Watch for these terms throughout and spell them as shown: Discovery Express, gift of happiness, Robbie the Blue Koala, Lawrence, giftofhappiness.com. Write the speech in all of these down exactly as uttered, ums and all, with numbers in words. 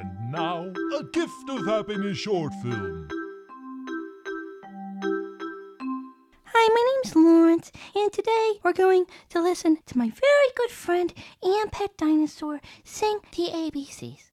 And now, a Gift of Happiness short film. Hi, my name's Lawrence, and today we're going to listen to my very good friend and pet dinosaur sing the A B Cs.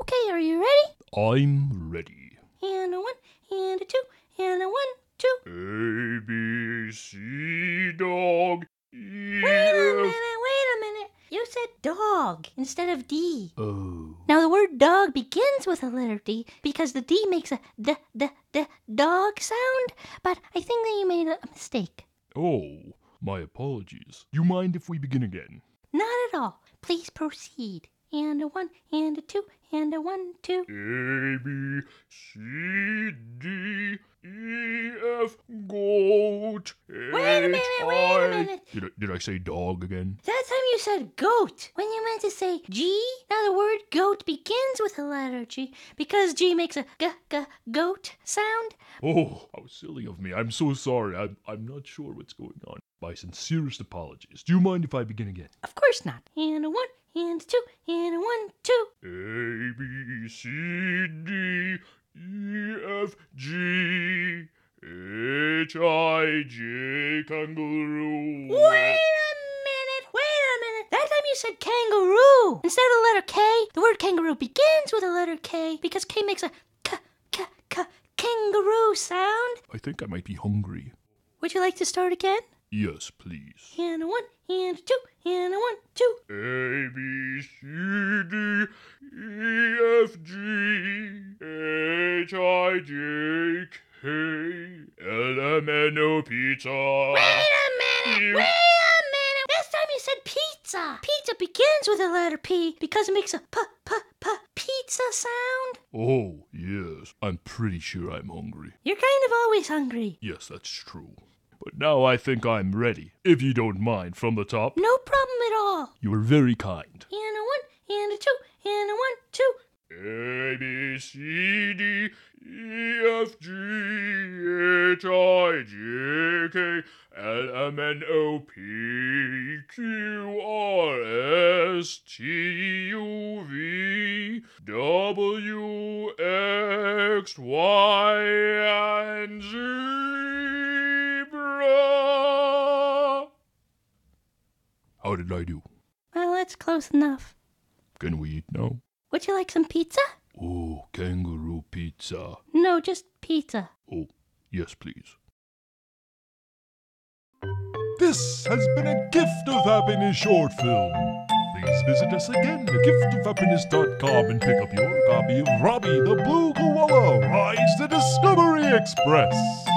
Okay, are you ready? I'm ready. And a one, and a two, and a one, two. A, B, C, dog. E, wait a minute, wait a minute. You said dog instead of D. Oh. Now the word dog begins with a letter D because the D makes a d, d, d, dog sound, but I think that you made a mistake. Oh, my apologies. You mind if we begin again? Not at all. Please proceed. And a one, and a two, and a one, two. A, B, C, D, E, F, goat. Wait a minute, wait a minute. Did I, did I say dog again? That time you said goat when you meant to say G. Now the word goat begins with a letter G because G makes a g, g, goat sound. Oh, how silly of me. I'm so sorry. I'm, I'm not sure what's going on. My sincerest apologies. Do you mind if I begin again? Of course not. And a one. And two, and one, two. A, B, C, D, E, F, G, H, I, J, kangaroo. Wait a minute, wait a minute. That time you said kangaroo. Instead of the letter K, the word kangaroo begins with a letter K because K makes a k, k, k, kangaroo sound. I think I might be hungry. Would you like to start again? Yes, please. And a one, and a two, and a one, two. A, B, C, D, E, F, G, H, I, J, K, L, M, N, O, pizza. Wait a minute, you... wait a minute. This time you said pizza. Pizza begins with a letter P because it makes a p, p, p, pizza sound. Oh, yes. I'm pretty sure I'm hungry. You're kind of always hungry. Yes, that's true. But now I think I'm ready, if you don't mind, from the top. No problem at all. You were very kind. And a one, and a two, and a one, two. A, B, C, D, E, F, G, H, I, J, K, L, M, N, O, P, Q, R, S, T, U, V, W, X, Y, and Z. How did I do? Well, that's close enough. Can we eat now? Would you like some pizza? Oh, kangaroo pizza. No, just pizza. Oh, yes, please. This has been a Gift of Happiness short film. Please visit us again at gift of happiness dot com and pick up your copy of Robbie the Blue Koala, Rise the Discovery Express.